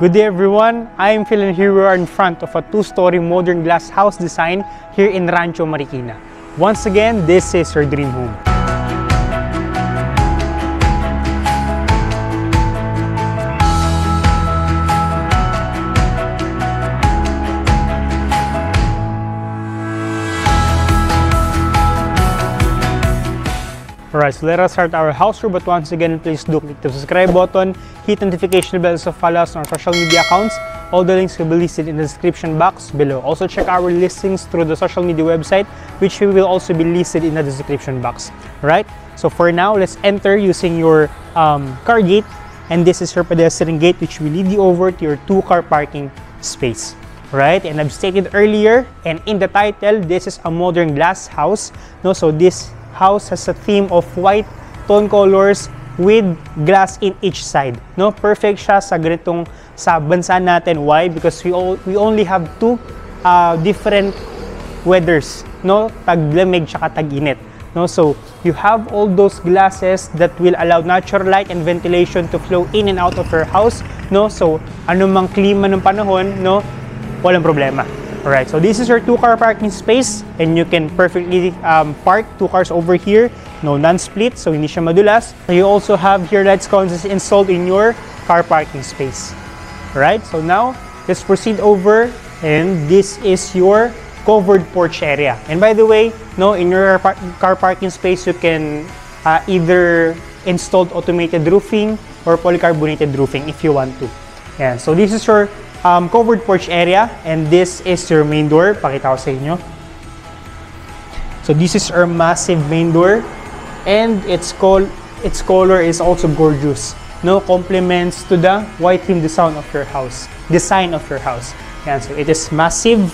Good day everyone, I am Phil and here we are in front of a two-story modern glass house design here in Rancho Marikina. Once again, this is your dream home. Alright, so let us start our house tour, but once again, please do click the subscribe button, hit notification bells to follow us on our social media accounts. All the links will be listed in the description box below. Also, check our listings through the social media website, which will also be listed in the description box. Alright, so for now, let's enter using your car gate, and this is your pedestrian gate, which will lead you over to your two-car parking space. Right, and I've stated earlier, and in the title, this is a modern glass house. No, so this house has a theme of white tone colors with glass in each side. No, perfect siya sa ganitong sa bansa natin. Why? Because we only have two different weathers. No, taglamig at taginit. No, so you have all those glasses that will allow natural light and ventilation to flow in and out of your house. No, so anumang klima ng panahon, no, walang problema. Alright, so this is your two-car parking space and you can perfectly park two cars over here. No non-split, so hindi siya madulas. You also have your lights sconces installed in your car parking space. Alright, so now let's proceed over, and this is your covered porch area. And by the way, no, in your car parking space, you can either install automated roofing or polycarbonated roofing if you want to. Yeah, so this is your covered porch area, and this is your main door. Pakita ko sa inyo. So this is our massive main door, and its color is also gorgeous. No, compliments to the white theme design of your house. And so it is massive,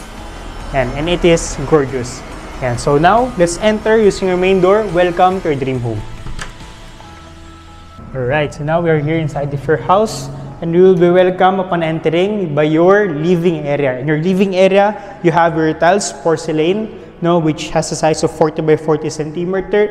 and it is gorgeous. And so now let's enter using your main door. Welcome to your dream home. All right, so now we are here inside of your house. And you will be welcome upon entering by your living area. In your living area, you have your tiles, porcelain, no, which has a size of 40 by 40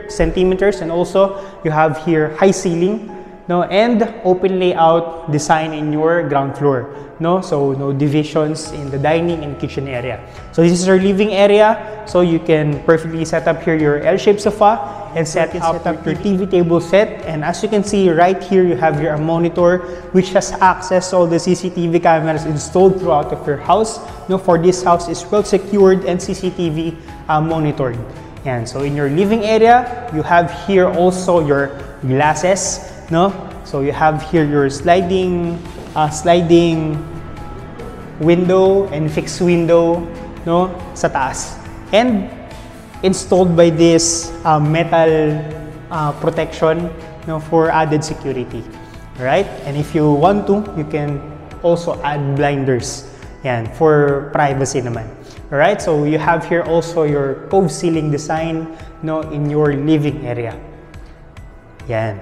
centimeters, and also you have here high ceiling, no, and open layout design in your ground floor, no, so no divisions in the dining and kitchen area. So this is your living area, so you can perfectly set up here your L-shaped sofa and set up your TV table set. And as you can see right here, you have your monitor which has access to all the CCTV cameras installed throughout of your house. Now, for this house is well secured and CCTV monitored. And so in your living area, you have here also your glasses, no? So you have here your sliding window and fixed window, no, sa taas. And installed by this metal protection, you know, for added security. Right? And if you want to, you can also add blinders, and for privacy naman. Alright, so you have here also your cove ceiling design, you know, in your living area. Yan.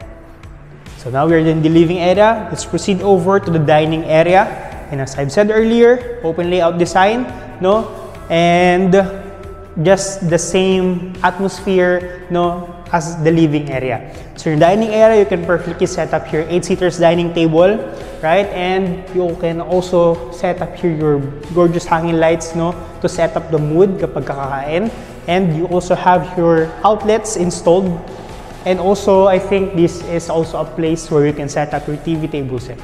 So now we're in the living area. Let's proceed over to the dining area. And as I've said earlier, open layout design, you know, and just the same atmosphere, no, as the living area. So your dining area, you can perfectly set up your 8-seaters dining table, right? And you can also set up here your gorgeous hanging lights, no, to set up the mood kapag kakain. And you also have your outlets installed. And also, I think this is also a place where you can set up your TV table set.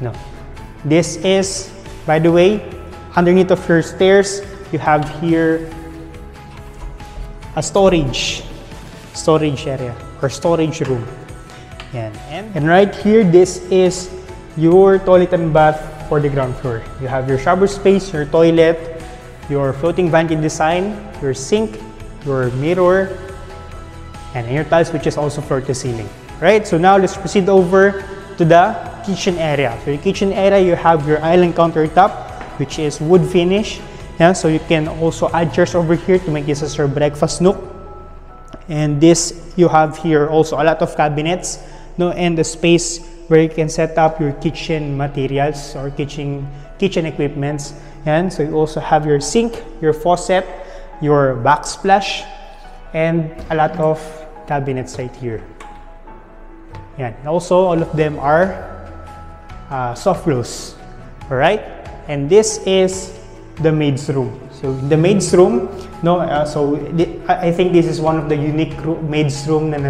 No, this is, by the way, underneath of your stairs, you have here a storage area or storage room. Yan. And right here, this is your toilet and bath for the ground floor. You have your shower space, your toilet, your floating vanity design, your sink, your mirror, and your tiles, which is also floor to ceiling. Right, so now let's proceed over to the kitchen area. For your kitchen area, you have your island countertop, which is wood finish. Yeah, so you can also add chairs over here to make this as your breakfast nook. And this, you have here also a lot of cabinets, no, and the space where you can set up your kitchen materials or kitchen equipments. And so you also have your sink, your faucet, your backsplash, and a lot of cabinets right here. Yeah, and also all of them are soft close. Alright, and this is the maid's room. So the maid's room, no, I think this is one of the unique maid's room na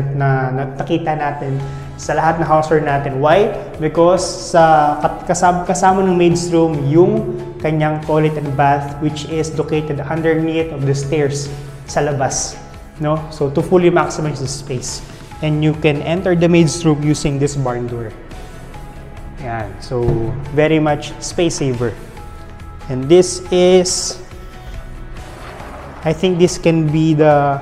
nakita natin sa lahat na house tour natin. Why? Because sa kasama ng maid's room yung kanyang toilet and bath, which is located underneath of the stairs sa labas, no? So to fully maximize the space, and you can enter the maid's room using this barn door. Yan. So very much space saver. And this is, I think this can be the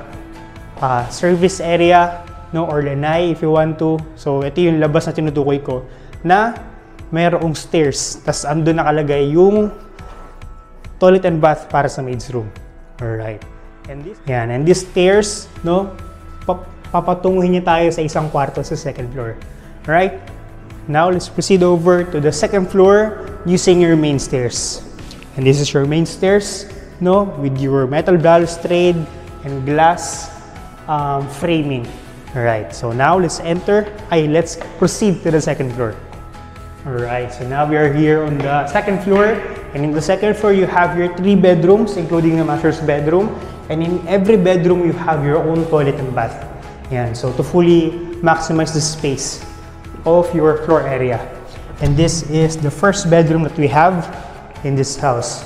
service area, no, or lanai if you want to. So ito yung labas na tinutukoy ko na mayroong stairs, tas andun nakalagay yung toilet and bath para sa maid's room. Alright. And these stairs, no, papatunguhin niya tayo sa isang kwarto sa second floor. Alright? Now let's proceed over to the second floor using your main stairs. And this is your main stairs, no, with your metal balustrade and glass framing. Alright, so now let's proceed to the second floor. Alright, so now we are here on the second floor, and in the second floor you have your 3 bedrooms including the master's bedroom, and in every bedroom you have your own toilet and bath. Yan, so to fully maximize the space of your floor area. And this is the first bedroom that we have in this house.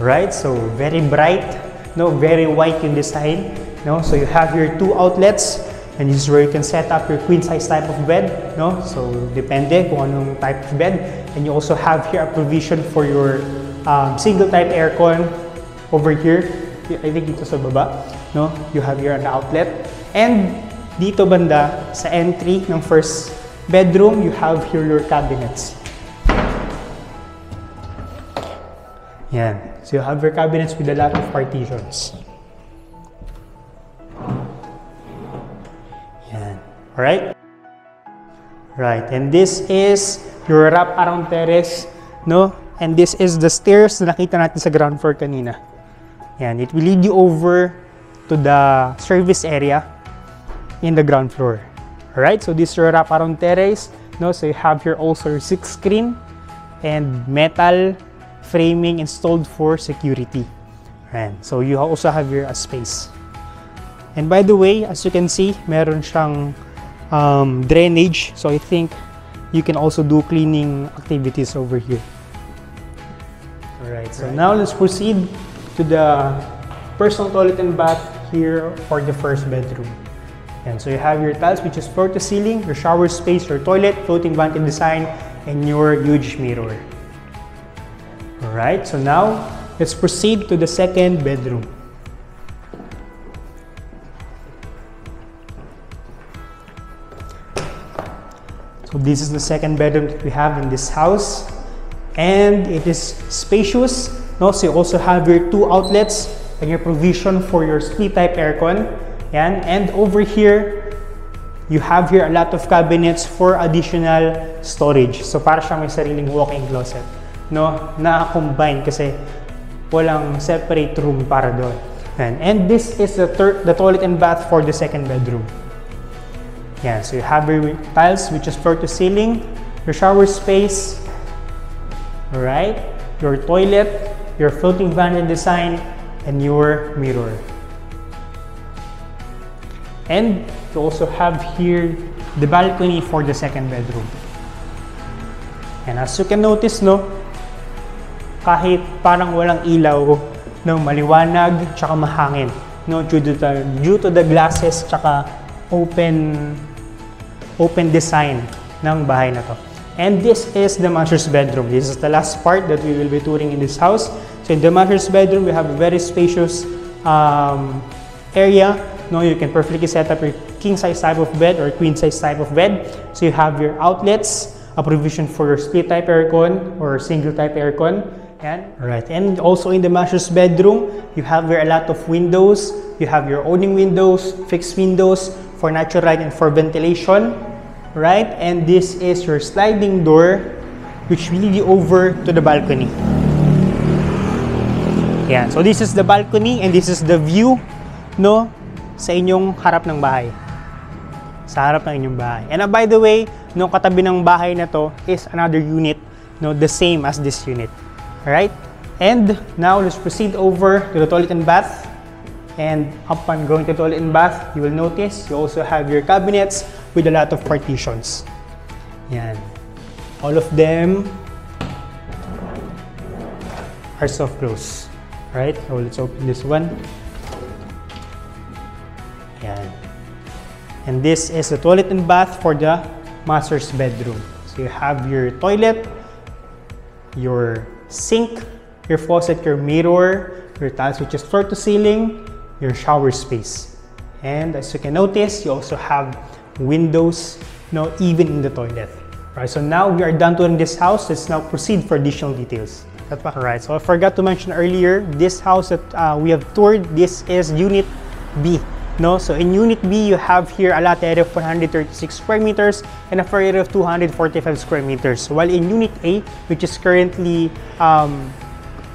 Right, so very bright, no, very white in design, no. So you have your 2 outlets, and this is where you can set up your queen size type of bed, no. So depende kung anong type of bed, and you also have here a provision for your single type aircon over here. I think dito sa baba, no. You have here an outlet, and dito banda sa entry ng first bedroom you have here your cabinets. Yan. So you have your cabinets with a lot of partitions. Yan. Alright? Right. And this is your wrap-around terrace, no? And this is the stairs na nakita natin sa ground floor kanina. Yan. It will lead you over to the service area in the ground floor. Alright? So this is your wrap-around terrace, no? So you have here also your 6 screen and metal framing installed for security, and so you also have here a space. And by the way, as you can see, meron siyang drainage, so I think you can also do cleaning activities over here. Alright, so now let's proceed to the personal toilet and bath here for the first bedroom. And so you have your tiles, which is floor to ceiling, your shower space, your toilet, floating vanity design, and your huge mirror. Alright, so now let's proceed to the second bedroom. So this is the second bedroom that we have in this house, and it is spacious. No? So you also have your 2 outlets and your provision for your split type aircon. Yan. And over here, you have here a lot of cabinets for additional storage. So para siyang may sariling walk-in closet. No, na-combine kasi walang separate room para doon. And this is the toilet and bath for the second bedroom. Yeah, so you have your tiles, which is floor to ceiling, your shower space, right, your toilet, your floating vanity design, and your mirror. And you also have here the balcony for the second bedroom. And as you can notice, no, kahit parang walang ilaw, no, maliwanag tsaka mahangin, no, due to the glasses tsaka open design ng bahay na to. And this is the master's bedroom. This is the last part that we will be touring in this house. So in the master's bedroom, we have a very spacious area. No, you can perfectly set up your king size type of bed or queen size type of bed. So you have your outlets, a provision for your split type aircon or single type aircon. Right. And also in the master's bedroom, you have here a lot of windows. You have your awning windows, fixed windows for natural light and for ventilation. Right. And this is your sliding door, which will lead you over to the balcony. Yeah. So this is the balcony, and this is the view, no, sa inyong harap ng bahay. Sa harap ng inyong bahay. And by the way, no, katabi ng bahay na to is another unit the same as this unit. Alright? And now let's proceed over to the toilet and bath. And upon going to the toilet and bath, you will notice you also have your cabinets with a lot of partitions. Yan. All of them are soft close. Alright, so let's open this one. Yan. And this is the toilet and bath for the master's bedroom. So you have your toilet, your sink, your faucet, your mirror, your tiles which is floor to ceiling, your shower space. And as you can notice, you also have windows, even in the toilet. Alright, so now we are done touring this house. Let's now proceed for additional details. Alright, so I forgot to mention earlier, this house that we have toured, this is Unit B. So in Unit B, you have here a lot area of 136 square meters and a floor area of 245 square meters. While in Unit A, which is currently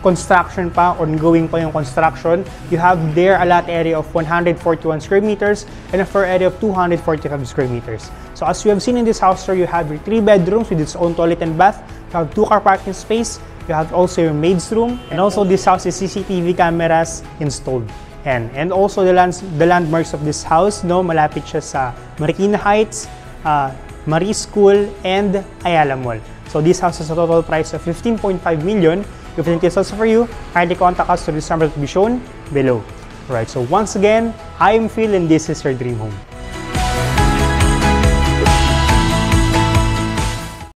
construction pa, ongoing pa yung construction, you have there a lot area of 141 square meters and a floor area of 245 square meters. So as you have seen in this house, sir, you have your 3 bedrooms with its own toilet and bath, you have 2 car parking space, you have also your maid's room, and also this house is CCTV cameras installed. And also the landmarks of this house, malapit siya sa Marikina Heights, Marie School, and Ayala Mall. So this house has a total price of 15.5 million. If anything is also for you, kindly contact us through this number to be shown below. Alright, so once again, I am Phil and this is your dream home.